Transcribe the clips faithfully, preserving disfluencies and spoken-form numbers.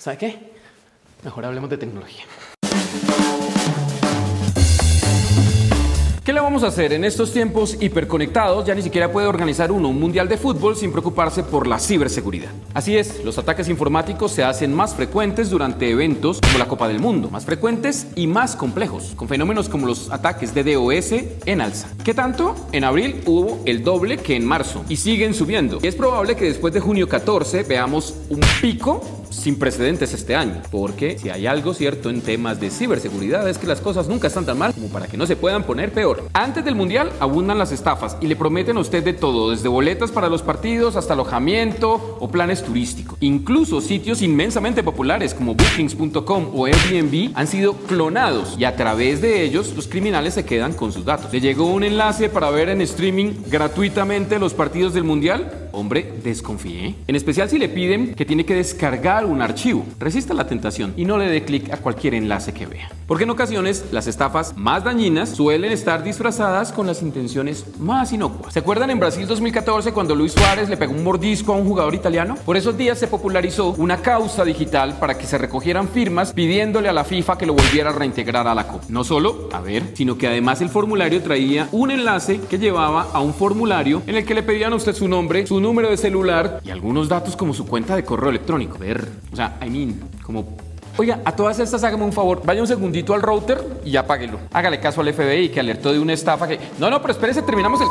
¿Sabe qué? Mejor hablemos de tecnología. ¿Qué le vamos a hacer? En estos tiempos hiperconectados ya ni siquiera puede organizar uno un mundial de fútbol sin preocuparse por la ciberseguridad. Así es, los ataques informáticos se hacen más frecuentes durante eventos como la Copa del Mundo, más frecuentes y más complejos, con fenómenos como los ataques de DDoS en alza. ¿Qué tanto? En abril hubo el doble que en marzo y siguen subiendo. Y es probable que después de junio catorce veamos un pico sin precedentes este año, porque si hay algo cierto en temas de ciberseguridad es que las cosas nunca están tan mal como para que no se puedan poner peor. Antes del mundial abundan las estafas y le prometen a usted de todo, desde boletas para los partidos hasta alojamiento o planes turísticos. Incluso sitios inmensamente populares como Bookings punto com o Airbnb han sido clonados y a través de ellos los criminales se quedan con sus datos. ¿Le llegó un enlace para ver en streaming gratuitamente los partidos del mundial? Hombre, desconfíe. En especial si le piden que tiene que descargar un archivo. Resista la tentación y no le dé clic a cualquier enlace que vea. Porque en ocasiones las estafas más dañinas suelen estar disfrazadas con las intenciones más inocuas. ¿Se acuerdan en Brasil dos mil catorce cuando Luis Suárez le pegó un mordisco a un jugador italiano? Por esos días se popularizó una causa digital para que se recogieran firmas pidiéndole a la FIFA que lo volviera a reintegrar a la Copa. No solo, a ver, sino que además el formulario traía un enlace que llevaba a un formulario en el que le pedían a usted su nombre, su número de celular y algunos datos como su cuenta de correo electrónico. A ver, o sea, I mean, como... Oiga, a todas estas hágame un favor, vaya un segundito al router y apáguelo. Hágale caso al F B I que alertó de una estafa que... No, no, pero espérese, terminamos el...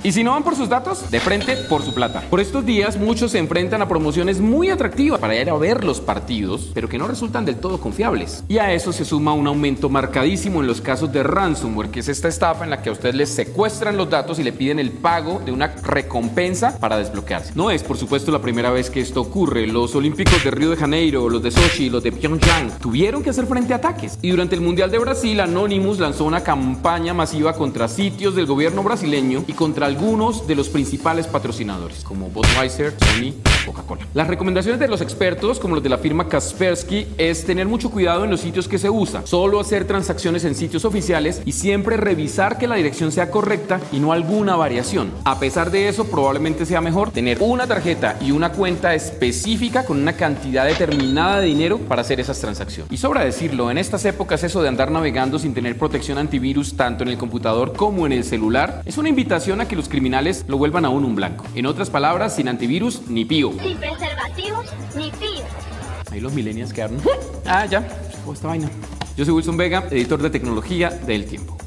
Y si no van por sus datos, de frente por su plata. Por estos días muchos se enfrentan a promociones muy atractivas para ir a ver los partidos, pero que no resultan del todo confiables. Y a eso se suma un aumento marcadísimo en los casos de ransomware, que es esta estafa en la que a usted les secuestran los datos y le piden el pago de una recompensa para desbloquearse. No es, por supuesto, la primera vez que esto ocurre. Los olímpicos de Río de Janeiro, los de Sochi, los de Pyongyang tuvieron que hacer frente a ataques. Y durante el Mundial de Brasil, Anonymous lanzó una campaña masiva contra sitios del gobierno brasileño y contra algunos de los principales patrocinadores como Budweiser, Sony, Coca-Cola. Las recomendaciones de los expertos, como los de la firma Kaspersky, es tener mucho cuidado en los sitios que se usa, solo hacer transacciones en sitios oficiales y siempre revisar que la dirección sea correcta y no alguna variación. A pesar de eso, probablemente sea mejor tener una tarjeta y una cuenta específica con una cantidad determinada de dinero para hacer esas transacciones. Y sobra decirlo, en estas épocas eso de andar navegando sin tener protección antivirus tanto en el computador como en el celular es una invitación a que los criminales lo vuelvan aún un blanco. En otras palabras, sin antivirus ni pío. Sin preservativos ni pío. Ahí los millennials quedaron. Ah, ya, se fue esta vaina. Yo soy Wilson Vega, editor de tecnología de El Tiempo.